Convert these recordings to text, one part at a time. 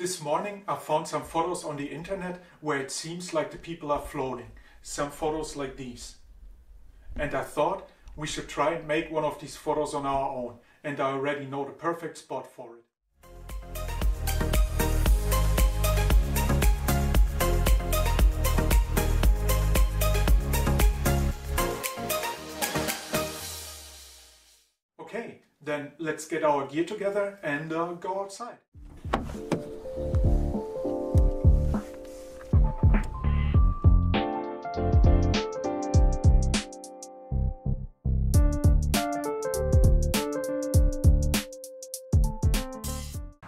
This morning I found some photos on the internet where it seems like the people are floating. Some photos like these. And I thought we should try and make one of these photos on our own. And I already know the perfect spot for it. Okay, then let's get our gear together and go outside.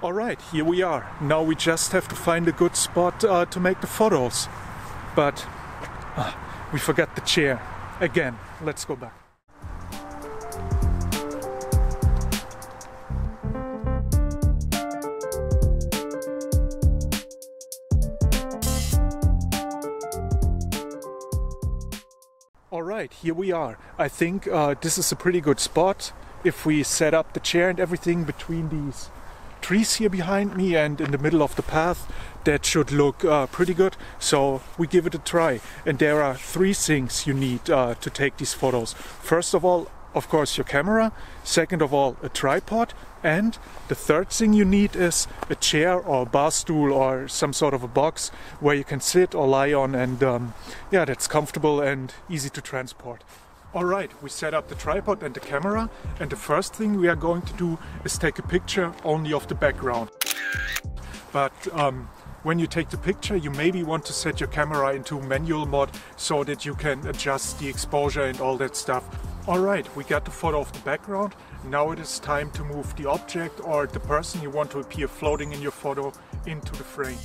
Alright, here we are. Now we just have to find a good spot to make the photos. But we forgot the chair. Again, let's go back. Alright, here we are. I think this is a pretty good spot if we set up the chair and everything between these trees here behind me and in the middle of the path. That should look pretty good, so we give it a try. And there are three things you need to take these photos. First of all, of course, your camera. Second of all, a tripod. And the third thing you need is a chair or a bar stool or some sort of a box where you can sit or lie on, and yeah, that's comfortable and easy to transport. Alright, we set up the tripod and the camera, and the first thing we are going to do is take a picture only of the background. But when you take the picture, you maybe want to set your camera into manual mode so that you can adjust the exposure and all that stuff. Alright, we got the photo of the background. Now it is time to move the object or the person you want to appear floating in your photo into the frame.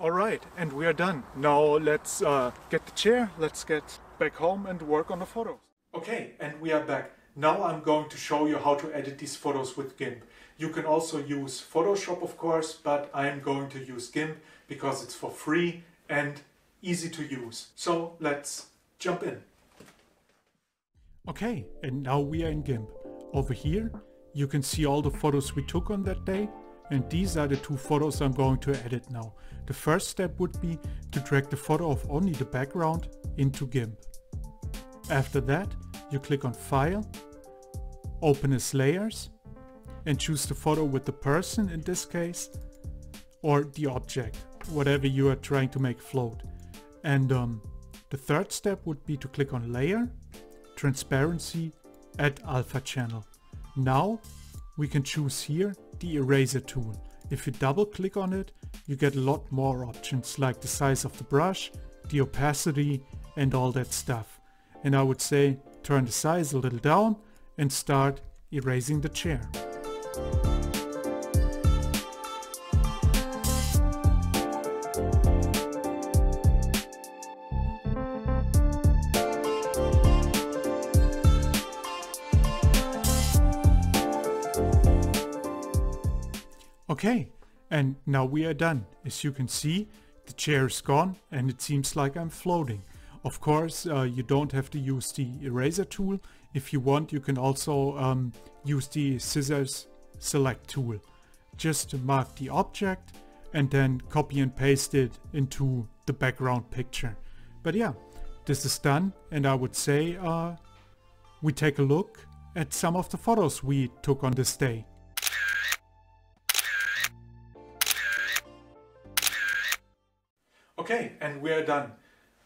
Alright, and we are done. Now let's get the chair, let's get back home and work on the photos. Okay, and we are back. Now I'm going to show you how to edit these photos with GIMP. You can also use Photoshop, of course, but I am going to use GIMP because it's for free and easy to use. So let's jump in. Okay, and now we are in GIMP. Over here you can see all the photos we took on that day. And these are the two photos I'm going to edit now. The first step would be to drag the photo of only the background into GIMP. After that, you click on File, open as Layers, and choose the photo with the person in this case, or the object, whatever you are trying to make float. And the third step would be to click on Layer, Transparency, Add Alpha Channel. Now we can choose here the eraser tool. If you double click on it, you get a lot more options like the size of the brush, the opacity and all that stuff. And I would say turn the size a little down and start erasing the chair. Okay, and now we are done. As you can see, the chair is gone and it seems like I'm floating. Of course, you don't have to use the eraser tool. If you want, you can also use the scissors select tool. Just mark the object and then copy and paste it into the background picture. But yeah, this is done, and I would say we take a look at some of the photos we took on this day. Okay, and we are done.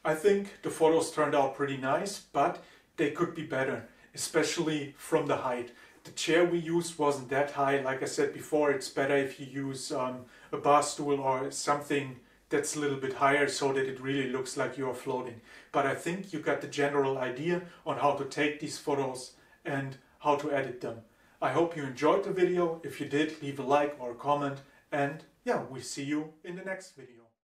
I think the photos turned out pretty nice, but they could be better, especially from the height. The chair we used wasn't that high. Like I said before, it's better if you use a bar stool or something that's a little bit higher so that it really looks like you are floating. But I think you got the general idea on how to take these photos and how to edit them. I hope you enjoyed the video. If you did, leave a like or a comment, and yeah, we'll see you in the next video.